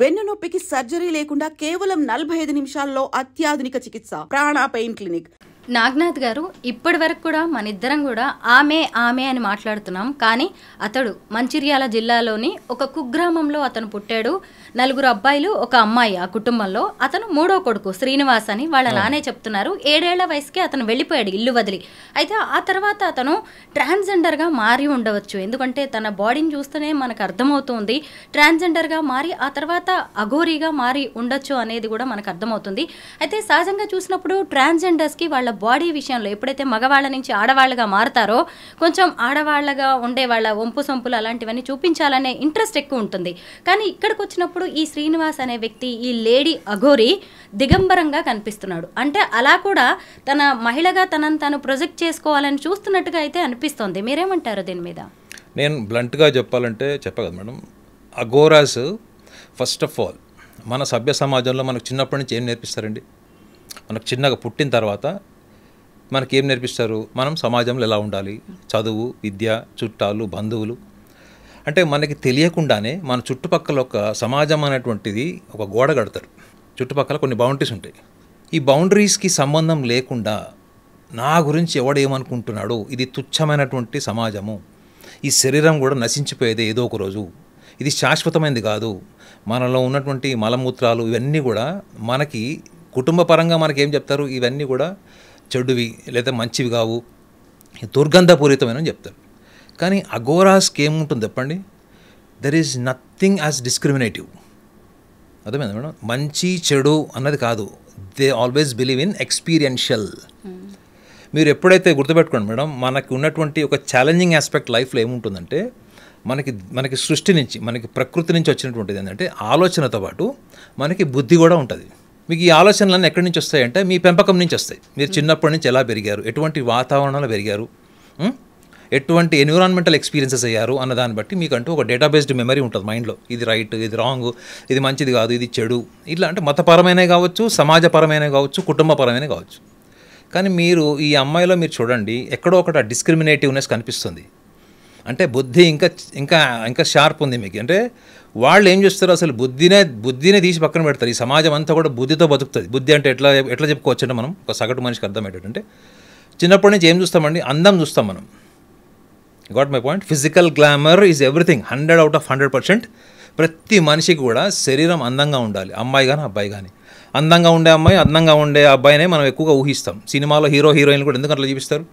వెన్నునొప్పికి surgery లేకుండా కేవలం 45 నిమిషాల్లో అత్యాధునిక చికిత్స ప్రాణ పెయిన్ క్లినిక్. నాగనాథ్ గారు, ఇప్పటి వరకు కూడా మనిద్దరం కూడా ఆమె ఆమె అని మాట్లాడుతున్నాం, కానీ అతడు మంచిర్యాల జిల్లాలోని ఒక కుగ్రామంలో అతను పుట్టాడు. 4 అబ్బాయిలు, 1 అమ్మాయి. ఆ కుటుంబంలో అతను 3వ కొడుకు శ్రీనివాస్ అని వాళ్ళ నానే చెప్తున్నారు. 7 ఏళ్ల వయసుకే అతను వెళ్ళిపోయాడు ఇల్లు వదిలి. అయితే ఆ తర్వాత అతను ట్రాన్స్జెండర్గా మారి ఉండవచ్చు, ఎందుకంటే తన బాడీని చూస్తేనే మనకు అర్థమవుతుంది ట్రాన్స్జెండర్గా మారి ఆ తర్వాత అఘోరీగా మారి ఉండొచ్చు అనేది కూడా మనకు అర్థమవుతుంది. అయితే సహజంగా చూసినప్పుడు ట్రాన్స్జెండర్స్కి వాళ్ళ బాడీ విషయంలో ఎప్పుడైతే మగవాళ్ళ నుంచి ఆడవాళ్ళగా మారతారో కొంచెం ఆడవాళ్ళగా ఉండే వాళ్ళ వంపు సొంపులు అలాంటివన్నీ చూపించాలనే ఇంట్రెస్ట్ ఎక్కువ ఉంటుంది. కానీ ఇక్కడికి వచ్చినప్పుడు ఈ శ్రీనివాస్ అనే వ్యక్తి, ఈ లేడీ అఘోరి దిగంబరంగా కనిపిస్తున్నాడు. అంటే అలా కూడా తన మహిళగా తనను తాను ప్రొజెక్ట్ చేసుకోవాలని చూస్తున్నట్టుగా అయితే అనిపిస్తుంది. మీరేమంటారు దీని మీద? నేను బ్లంట్గా చెప్పాలంటే చెప్పగదు madam, Aghoras first of all మన సభ్య సమాజంలో మనకు చిన్నప్పటి నుంచి ఏం నేర్పిస్తారండి? మనకు చిన్నగా పుట్టిన తర్వాత మనకేం నేర్పిస్తారు? మనం సమాజంలో ఎలా ఉండాలి, చదువు, విద్య, చుట్టాలు, బంధువులు. అంటే మనకి తెలియకుండానే మన చుట్టుపక్కల ఒక సమాజం అనేటువంటిది ఒక గోడ కడతారు. చుట్టుపక్కల కొన్ని బౌండరీస్ ఉంటాయి. ఈ బౌండరీస్కి సంబంధం లేకుండా నా గురించి ఎవడేమనుకుంటున్నాడు, ఇది తుచ్చమైనటువంటి సమాజము, ఈ శరీరం కూడా నశించిపోయేది ఏదో ఒక రోజు, ఇది శాశ్వతమైనది కాదు, మనలో ఉన్నటువంటి మలమూత్రాలు ఇవన్నీ కూడా మనకి కుటుంబ పరంగా మనకేం చెప్తారు, ఇవన్నీ కూడా చెడువి లేదా మంచివి కావు, దుర్గంధపూరితమైన అని చెప్తారు. కానీ అఘోరాస్కి ఏముంటుంది చెప్పండి? There is nothing as discriminative. అర్థమైందా మేడం? మంచి చెడు అన్నది కాదు, they always believe in experiential. మీరు ఎప్పుడైతే గుర్తుపెట్టుకోండి మేడం, మనకి ఉన్నటువంటి ఒక ఛాలెంజింగ్ ఆస్పెక్ట్ లైఫ్లో ఏముంటుందంటే మనకి సృష్టి నుంచి, మనకి ప్రకృతి నుంచి వచ్చినటువంటిది ఏంటంటే ఆలోచనతో పాటు మనకి బుద్ధి కూడా ఉంటుంది. మీకు ఈ ఆలోచనలన్నీ ఎక్కడి నుంచి వస్తాయంటే మీ పెంపకం నుంచి వస్తాయి. మీరు చిన్నప్పటి నుంచి ఎలా పెరిగారు, ఎటువంటి వాతావరణంలో పెరిగారు, ఎటువంటి ఎన్విరాన్మెంటల్ ఎక్స్పీరియన్సెస్ అయ్యారు అన్న దాన్ని బట్టి మీకంటూ ఒక డేటా బేస్డ్ మెమరీ ఉంటుంది మైండ్లో. ఇది రైట్, ఇది రాంగ్, ఇది మంచిది కాదు, ఇది చెడు, ఇట్లా అంటే మతపరమైనవి కావచ్చు, సమాజపరమైనవి కావచ్చు, కుటుంబపరమైనవి కావచ్చు. కానీ మీరు ఈ అమ్మాయిలో మీరు చూడండి, ఎక్కడో ఒకటి డిస్క్రిమినేటివ్నెస్ కనిపిస్తుంది. అంటే బుద్ధి ఇంకా ఇంకా ఇంకా షార్ప్ ఉంది మీకు. అంటే వాళ్ళు ఏం చేస్తారు, అసలు బుద్ధినే తీసి పక్కన పెడతారు. ఈ సమాజం అంతా కూడా బుద్ధితో బతుకుతుంది. బుద్ధి అంటే ఎట్లా చెప్పుకోవచ్చు అంటే మనం ఒక సగటు మనిషికి అర్థమయ్యేటంటే చిన్నప్పటి నుంచి ఏం చూస్తామండి, అందం చూస్తాం మనం. Got my point? Physical glamour is everything. 100 out of 100% ప్రతి మనిషికి కూడా శరీరం అందంగా ఉండాలి, అమ్మాయి కానీ అబ్బాయి కానీ. అందంగా ఉండే అమ్మాయి, అందంగా ఉండే అబ్బాయినే మనం ఎక్కువగా ఊహిస్తాం. సినిమాలో హీరో హీరోయిన్లు కూడా ఎందుకంటే చూపిస్తారు.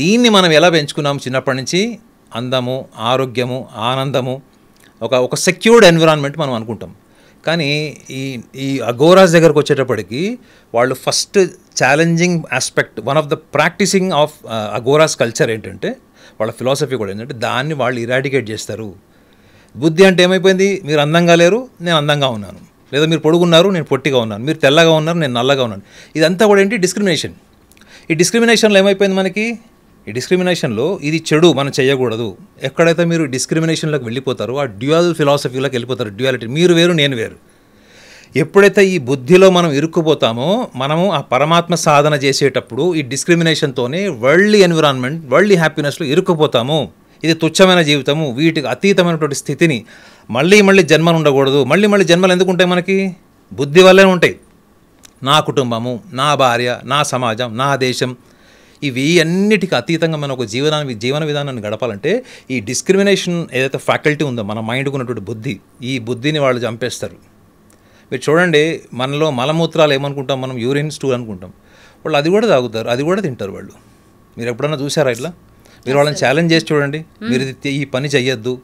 దీన్ని మనం ఎలా పెంచుకున్నాము చిన్నప్పటి నుంచి? అందము, ఆరోగ్యము, ఆనందము, ఒక సెక్యూర్డ్ ఎన్విరాన్మెంట్ మనం అనుకుంటాం. కానీ ఈ అఘోరాస్ దగ్గరకు వచ్చేటప్పటికి వాళ్ళు first challenging aspect, one of the practising of Aghoras culture ఏంటంటే వాళ్ళ ఫిలాసఫీ కూడా ఏంటంటే దాన్ని వాళ్ళు ఇరాడికేట్ చేస్తారు. బుద్ధి అంటే ఏమైపోయింది, మీరు అందంగా లేరు, నేను అందంగా ఉన్నాను, లేదా మీరు పొడుగున్నారు, నేను పొట్టిగా ఉన్నాను, మీరు తెల్లగా ఉన్నారు, నేను నల్లగా ఉన్నాను. ఇదంతా కూడా ఏంటి, డిస్క్రిమినేషన్. ఈ డిస్క్రిమినేషన్లో ఏమైపోయింది మనకి? ఈ డిస్క్రిమినేషన్లో ఇది చెడు, మనం చేయకూడదు. ఎక్కడైతే మీరు డిస్క్రిమినేషన్లోకి వెళ్ళిపోతారో ఆ డ్యూయల్ ఫిలాసఫీలోకి వెళ్ళిపోతారు, డ్యూయాలిటీ, మీరు వేరు నేను వేరు. ఎప్పుడైతే ఈ బుద్ధిలో మనం ఇరుక్కుపోతామో మనము ఆ పరమాత్మ సాధన చేసేటప్పుడు ఈ డిస్క్రిమినేషన్తోనే వరల్డ్ ఎన్విరాన్మెంట్, వరల్డ్ హ్యాపీనెస్లో ఇరుక్కుపోతాము. ఇది తుచ్చమైన జీవితము, వీటికి అతీతమైనటువంటి స్థితిని మళ్ళీ మళ్ళీ జన్మలు ఉండకూడదు. మళ్ళీ మళ్ళీ జన్మలు ఎందుకు ఉంటాయి మనకి? బుద్ధి వల్లే ఉంటాయి. నా కుటుంబము, నా భార్య, నా సమాజం, నా దేశం, ఇవి అన్నిటికీ అతీతంగా మనం ఒక జీవన విధానాన్ని గడపాలంటే ఈ డిస్క్రిమినేషన్ ఏదైతే ఫ్యాకల్టీ ఉందో మన మైండ్కు ఉన్నటువంటి బుద్ధి, ఈ బుద్ధిని వాళ్ళు చంపేస్తారు. మీరు చూడండి, మనలో మలమూత్రాలు ఏమనుకుంటాం మనం, యూరిన్ స్టూల్ అనుకుంటాం. వాళ్ళు అది కూడా తాగుతారు, అది కూడా తింటారు వాళ్ళు. మీరు ఎప్పుడన్నా చూసారా ఇట్లా? మీరు వాళ్ళని ఛాలెంజ్ చేసి చూడండి, మీరు ఈ పని చేయొద్దు.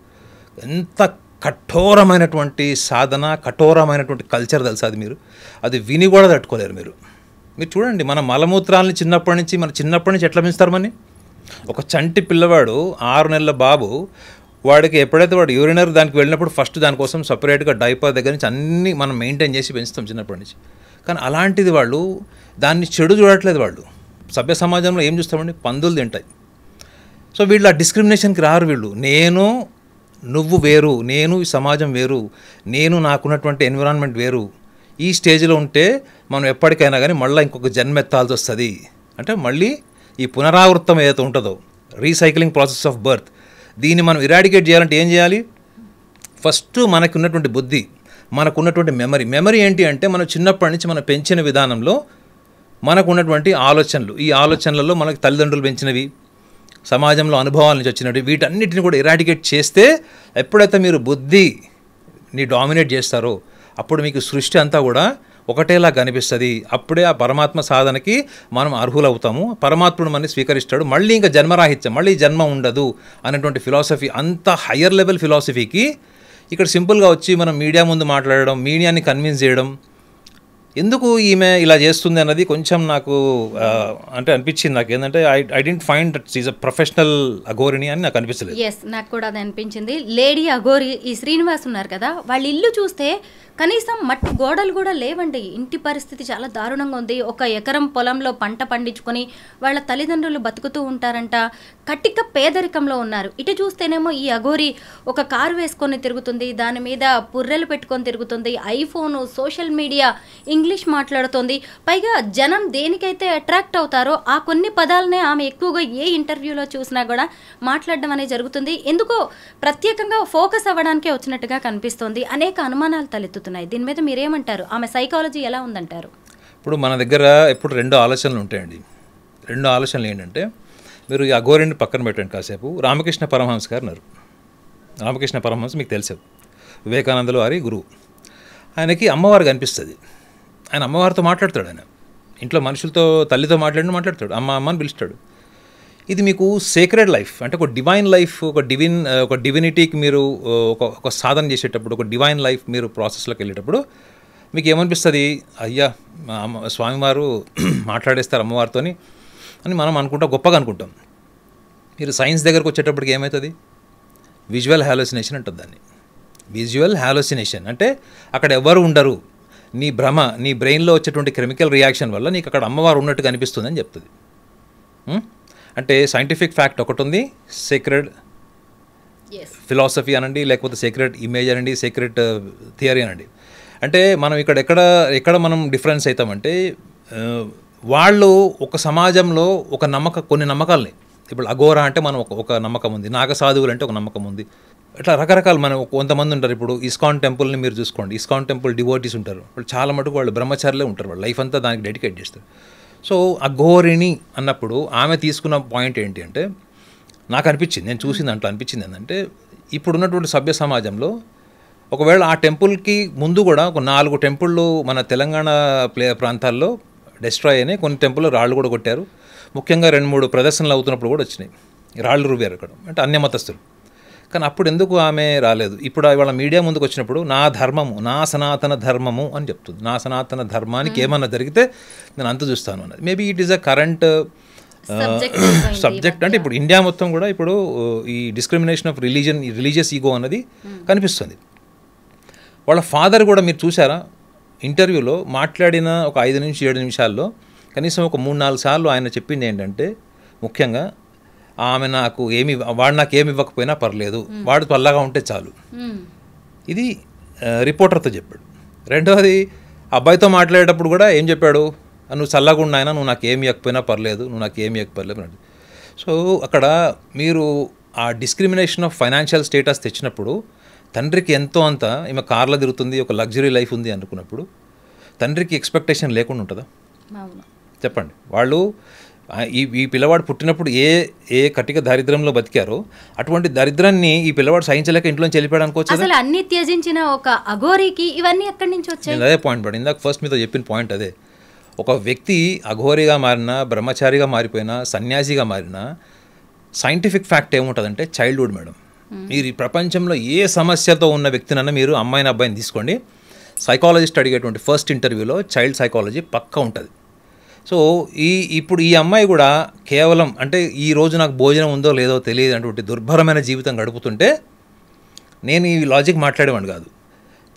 ఎంత కఠోరమైనటువంటి సాధన, కఠోరమైనటువంటి కల్చర్ తెలుసా అది. మీరు అది విని కూడా తట్టుకోలేరు. మీరు చూడండి, మన మలమూత్రాలని చిన్నప్పటి నుంచి ఎట్లా పెంచుతారని. ఒక చంటి పిల్లవాడు, 6 నెలల బాబు, వాడికి ఎప్పుడైతే వాడు యూరినరీ దానికి వెళ్ళినప్పుడు ఫస్ట్ దానికోసం సపరేట్గా డైపర్ దగ్గర నుంచి అన్నీ మనం మెయింటైన్ చేసి పెంచుతాం చిన్నప్పటి నుంచి. కానీ అలాంటిది వాళ్ళు దాన్ని చెడు చూడట్లేదు. వాళ్ళు సభ్య సమాజంలో ఏం చూస్తామండి, పందులు తింటాయి. సో వీళ్ళు ఆ డిస్క్రిమినేషన్కి రారు. వీళ్ళు నేను, నువ్వు వేరు, నేను ఈ సమాజం వేరు, నేను నాకున్నటువంటి ఎన్విరాన్మెంట్ వేరు. ఈ స్టేజ్లో ఉంటే మనం ఎప్పటికైనా కానీ మళ్ళీ ఇంకొక జన్మ ఎత్తాల్సి వస్తుంది. అంటే మళ్ళీ ఈ పునరావృతం ఏదైతే ఉంటుందో, రీసైక్లింగ్ ప్రాసెస్ ఆఫ్ బర్త్, దీన్ని మనం ఇరాడికేట్ చేయాలంటే ఏం చేయాలి? ఫస్ట్ మనకు ఉన్నటువంటి బుద్ధి, మనకున్నటువంటి మెమరీ. మెమరీ ఏంటి అంటే మనం చిన్నప్పటి నుంచి మనం పెంచిన విధానంలో మనకున్నటువంటి ఆలోచనలు, ఈ ఆలోచనలలో మనకు తల్లిదండ్రులు పెంచినవి, సమాజంలో అనుభవాల నుంచి వచ్చినవి, వీటన్నిటిని కూడా ఎరాడికేట్ చేస్తే ఎప్పుడైతే మీరు బుద్ధిని డామినేట్ చేస్తారో అప్పుడు మీకు సృష్టి అంతా కూడా ఒకటేలా కనిపిస్తుంది. అప్పుడే ఆ పరమాత్మ సాధనకి మనం అర్హులవుతాము, పరమాత్ముడు మనల్ని స్వీకరిస్తాడు, మళ్ళీ ఇంకా జన్మరాహిత్యం, మళ్ళీ జన్మ ఉండదు అనేటువంటి ఫిలాసఫీ, అంత హయ్యర్ లెవెల్ ఫిలాసఫీకి ఇక్కడ సింపుల్గా వచ్చి మనం మీడియా ముందు మాట్లాడడం, మీడియాని కన్విన్స్ చేయడం ఎందుకు ఈమె ఇలా చేస్తుంది అన్నది కొంచెం నాకు అంటే అనిపించింది. నాకు ఏంటంటే I didn't find that she is a professional అఘోరిని అని నాకు అనిపించలేదు. ఎస్, నాకు కూడా అది అనిపించింది. లేడీ అఘోరి ఈ శ్రీనివాస్ ఉన్నారు కదా, వాళ్ళ ఇల్లు చూస్తే కనీసం మట్టి గోడలు కూడా లేవండి. ఇంటి పరిస్థితి చాలా దారుణంగా ఉంది. 1 ఎకరం పొలంలో పంట పండించుకొని వాళ్ళ తల్లిదండ్రులు బతుకుతూ ఉంటారంట. కట్టిక పేదరికంలో ఉన్నారు. ఇటు చూస్తేనేమో ఈ అఘోరి 1 కారు వేసుకొని తిరుగుతుంది, దాని మీద పుర్రెలు పెట్టుకొని తిరుగుతుంది, ఐఫోను, సోషల్ మీడియా, ఇంగ్లీష్ మాట్లాడుతోంది. పైగా జనం దేనికైతే అట్రాక్ట్ అవుతారో ఆ కొన్ని పదాలనే ఆమె ఎక్కువగా ఏ ఇంటర్వ్యూలో చూసినా కూడా మాట్లాడడం అనేది జరుగుతుంది. ఎందుకో ప్రత్యేకంగా ఫోకస్ అవ్వడానికే వచ్చినట్టుగా కనిపిస్తుంది. అనేక అనుమానాలు తలెత్తుతున్నాయి. దీని మీద మీరేమంటారు? ఆమె సైకాలజీ ఎలా ఉందంటారు? ఇప్పుడు మన దగ్గర ఎప్పుడు 2 ఆలోచనలు ఉంటాయండి. 2 ఆలోచనలు ఏంటంటే, మీరు ఈ అఘోరిని పక్కన పెట్టండి కాసేపు. రామకృష్ణ పరమహంస గారు ఉన్నారు. రామకృష్ణ పరమహంస మీకు తెలుసు, వివేకానందులు వారి గురువు. ఆయనకి అమ్మవారు కనిపిస్తుంది. ఆయన అమ్మవారితో మాట్లాడతాడు. ఆయన ఇంట్లో మనుషులతో, తల్లితో మాట్లాడుతాడు. అమ్మ అమ్మ అని పిలుస్తాడు. ఇది మీకు సేక్రెడ్ లైఫ్ అంటే 1 డివైన్ లైఫ్, 1 డివినిటీకి మీరు ఒక సాధన చేసేటప్పుడు, 1 డివైన్ లైఫ్ మీరు ప్రాసెస్లోకి వెళ్ళేటప్పుడు మీకు ఏమనిపిస్తుంది? అయ్యా స్వామివారు మాట్లాడేస్తారు అమ్మవారితో అని మనం అనుకుంటాం, గొప్పగా అనుకుంటాం. మీరు సైన్స్ దగ్గరకు వచ్చేటప్పటికి ఏమవుతుంది? విజువల్ హాలోసినేషన్ అంటుంది దాన్ని. విజువల్ హాలోసినేషన్ అంటే అక్కడ ఎవరు ఉండరు, నీ భ్రమ, నీ బ్రెయిన్లో వచ్చేటువంటి కెమికల్ రియాక్షన్ వల్ల నీకు అక్కడ అమ్మవారు ఉన్నట్టుగా అనిపిస్తుందని చెప్తుంది. అంటే సైంటిఫిక్ ఫ్యాక్ట్ ఒకటి ఉంది, సీక్రెట్ ఫిలాసఫీ అనండి, లేకపోతే సీక్రెట్ ఇమేజ్ అనండి, సీక్రెట్ థియరీ అనండి. అంటే మనం ఇక్కడ ఎక్కడ మనం డిఫరెన్స్ అవుతామంటే, వాళ్ళు ఒక సమాజంలో కొన్ని నమ్మకాలని, ఇప్పుడు అఘోరా అంటే మనం ఒక నమ్మకం ఉంది, నాగ సాధువులు అంటే ఒక నమ్మకం ఉంది, ఇట్లా రకరకాల మనం కొంతమంది ఉంటారు. ఇప్పుడు ఇస్కాన్ టెంపుల్ని మీరు చూసుకోండి, ఇస్కాన్ టెంపుల్ డివోటీస్ ఉంటారు. వాళ్ళు చాలా మటుకు వాళ్ళు బ్రహ్మచారులే ఉంటారు, వాళ్ళు లైఫ్ అంతా దానికి డెడికేట్ చేస్తారు. సో అఘోరిణి అన్నప్పుడు ఆమె తీసుకున్న పాయింట్ ఏంటి అంటే, నాకు అనిపించింది, నేను చూసిన దాంట్లో అనిపించింది ఏంటంటే, ఇప్పుడున్నటువంటి సభ్య సమాజంలో ఒకవేళ ఆ టెంపుల్కి ముందు కూడా 4 టెంపుళ్ళు మన తెలంగాణ ప్రాంతాల్లో డిస్ట్రాయ్ అయినాయి. కొన్ని టెంపుల్లో రాళ్ళు కూడా కొట్టారు. ముఖ్యంగా 2-3 ప్రదర్శనలు అవుతున్నప్పుడు కూడా వచ్చినాయి, రాళ్ళు రువ్వారు అక్కడ, అంటే అన్య మతస్థులు. కానీ అప్పుడు ఎందుకు ఆమె రాలేదు? ఇప్పుడు ఇవాళ మీడియా ముందుకు వచ్చినప్పుడు నా ధర్మము, నా సనాతన ధర్మము అని చెప్తుంది. నా సనాతన ధర్మానికి ఏమన్నా జరిగితే నేను అంత చూస్తాను అన్నది. Maybe it is a current subject. అంటే ఇప్పుడు ఇండియా మొత్తం కూడా ఇప్పుడు ఈ discrimination of religion, religious ego అన్నది కనిపిస్తుంది. వాళ్ళ ఫాదర్ కూడా మీరు చూసారా ఇంటర్వ్యూలో మాట్లాడిన 5 నుంచి 7 నిమిషాల్లో కనీసం 3-4 సార్లు ఆయన చెప్పింది ఏంటంటే, ముఖ్యంగా ఆమె నాకు వాడు నాకు ఏమి ఇవ్వకపోయినా పర్లేదు, వాడు పల్లగా ఉంటే చాలు. ఇది రిపోర్టర్తో చెప్పాడు. 2వది అబ్బాయితో మాట్లాడేటప్పుడు కూడా ఏం చెప్పాడు? నువ్వు చల్లగా ఉన్న ఆయన, నువ్వు నాకు ఏమి ఇవ్వకపోయినా పర్లేదు, సో అక్కడ మీరు ఆ డిస్క్రిమినేషన్ ఆఫ్ ఫైనాన్షియల్ స్టేటస్ తెచ్చినప్పుడు, తండ్రికి ఎంతో అంత, ఈమె కార్లో తిరుగుతుంది, ఒక లగ్జరీ లైఫ్ ఉంది అనుకున్నప్పుడు తండ్రికి ఎక్స్పెక్టేషన్ లేకుండా ఉంటుందా చెప్పండి? వాళ్ళు ఈ పిల్లవాడు పుట్టినప్పుడు ఏ కటిక దారిద్ర్యంలో బతికారో అటువంటి దరిద్రాన్ని ఈ పిల్లవాడు సహించలేక ఇంట్లోంచి వెళ్ళిపోవడానికి అసలు అన్ని త్యజించిన ఒక అఘోరికి ఇవన్నీ ఎక్కడి నుంచి వచ్చాయి? అదే పాయింట్ పడింది. ఇందాక ఫస్ట్ మీతో చెప్పిన పాయింట్ అదే. ఒక వ్యక్తి అఘోరిగా మారినా, బ్రహ్మచారిగా మారిపోయినా, సన్యాసిగా మారినా సైంటిఫిక్ ఫ్యాక్ట్ ఏముంటుందంటే చైల్డ్హుడ్. మేడం, మీరు ఈ ప్రపంచంలో ఏ సమస్యతో ఉన్న వ్యక్తినన్నా మీరు అమ్మాయిని అబ్బాయిని తీసుకోండి, సైకాలజిస్ట్ అడిగేటువంటి ఫస్ట్ ఇంటర్వ్యూలో చైల్డ్ సైకాలజీ పక్కా ఉంటుంది. సో ఇప్పుడు ఈ అమ్మాయి కూడా కేవలం అంటే ఈ రోజు నాకు భోజనం ఉందో లేదో తెలియదు అటువంటి దుర్భరమైన జీవితం గడుపుతుంటే నేను ఈ లాజిక్ మాట్లాడేవాడిని కాదు.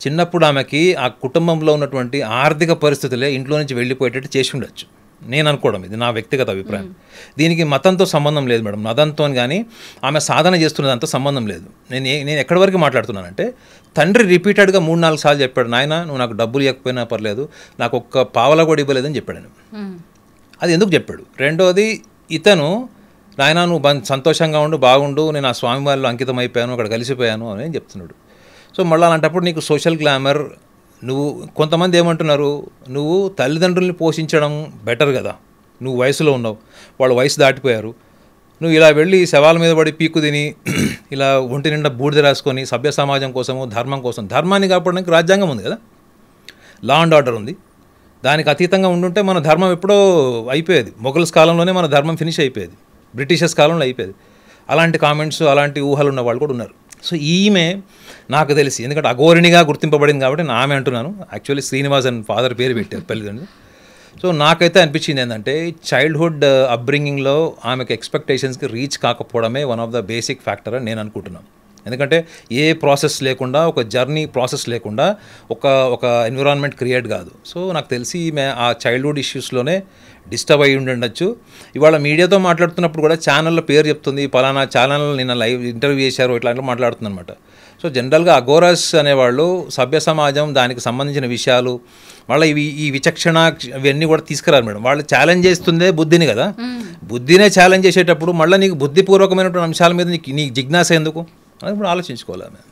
చిన్నప్పుడు ఆమెకి ఆ కుటుంబంలో ఉన్నటువంటి ఆర్థిక పరిస్థితులే ఇంట్లో నుంచి వెళ్ళిపోయేటట్టు చేసి ఉండొచ్చు, నేను అనుకోవడం, ఇది నా వ్యక్తిగత అభిప్రాయం. దీనికి మతంతో సంబంధం లేదు మేడం, మతంతో కానీ ఆమె సాధన చేస్తున్నదంతా సంబంధం లేదు. నేను ఎక్కడి వరకు మాట్లాడుతున్నానంటే, తండ్రి రిపీటెడ్గా 3-4 సార్లు చెప్పాడు, నాయన నువ్వు నాకు డబ్బులు ఇవ్వకపోయినా పర్లేదు, నాకు 1 పావలా కూడా ఇవ్వలేదని చెప్పాడు. అది ఎందుకు చెప్పాడు? 2వది ఇతను, నాయన నువ్వు సంతోషంగా ఉండు, బాగుండు, నేను ఆ స్వామివారిలో అంకితం అయిపోయాను, అక్కడ కలిసిపోయాను అని చెప్తున్నాడు. So మళ్ళీ అలాంటప్పుడు నీకు సోషల్ గ్లామర్, నువ్వు కొంతమంది ఏమంటున్నారు, నువ్వు తల్లిదండ్రుల్ని పోషించడం బెటర్ కదా, నువ్వు వయసులో ఉన్నావు, వాళ్ళు వయసు దాటిపోయారు, నువ్వు ఇలా వెళ్ళి శవాల మీద పడి పీక్కు తిని ఇలా ఒంటి నిండా బూడిద రాసుకొని సభ్య సమాజం కోసము, ధర్మం కోసం, ధర్మాన్ని కాపాడడానికి రాజ్యాంగం ఉంది కదా, లా అండ్ ఆర్డర్ ఉంది, దానికి అతీతంగా ఉండుంటే మన ధర్మం ఎప్పుడో అయిపోయేది, మొఘల్స్ కాలంలోనే మన ధర్మం ఫినిష్ అయిపోయేది, బ్రిటిషర్స్ కాలంలో అయిపోయేది. అలాంటి కామెంట్స్, అలాంటి ఊహలు ఉన్న వాళ్ళు కూడా ఉన్నారు. సో ఈమె నాకు తెలిసి, ఎందుకంటే అఘోరినిగా గుర్తింపబడింది కాబట్టి నేను ఆమె అంటున్నాను, యాక్చువల్లీ శ్రీనివాస్ అని ఫాదర్ పేరు పెట్టారు తల్లిదండ్రులు. సో నాకైతే అనిపించింది ఏంటంటే చైల్డ్హుడ్ అప్బ్రింగింగ్లో ఆమెకు ఎక్స్పెక్టేషన్స్కి రీచ్ కాకపోవడమే one of the basic factor అని నేను అనుకుంటున్నాను. ఎందుకంటే ఏ ప్రాసెస్ లేకుండా, ఒక జర్నీ ప్రాసెస్ లేకుండా ఒక ఎన్విరాన్మెంట్ క్రియేట్ కాదు. సో నాకు తెలిసి ఆ చైల్డ్హుడ్ ఇష్యూస్లోనే డిస్టర్బ్ అయ్యి ఉండొచ్చు. ఇవాళ మీడియాతో మాట్లాడుతున్నప్పుడు కూడా ఛానల్లో పేరు చెప్తుంది, పలానా ఛానల్ నిన్న లైవ్ ఇంటర్వ్యూ చేశారు, ఇట్లాంటివి మాట్లాడుతుంది అనమాట. సో జనరల్గా అఘోరాస్ అనేవాళ్ళు సభ్య సమాజం, దానికి సంబంధించిన విషయాలు, మళ్ళీ ఈ విచక్షణ ఇవన్నీ కూడా తీసుకురారు మేడం. వాళ్ళు ఛాలెంజ్ చేస్తుందే బుద్ధిని కదా, బుద్ధినే ఛాలెంజ్ చేసేటప్పుడు మళ్ళీ నీకు బుద్ధిపూర్వకమైనటువంటి అంశాల మీద నీ జిజ్ఞాస ఎందుకు అని ఇప్పుడు ఆలోచించుకోవాలి.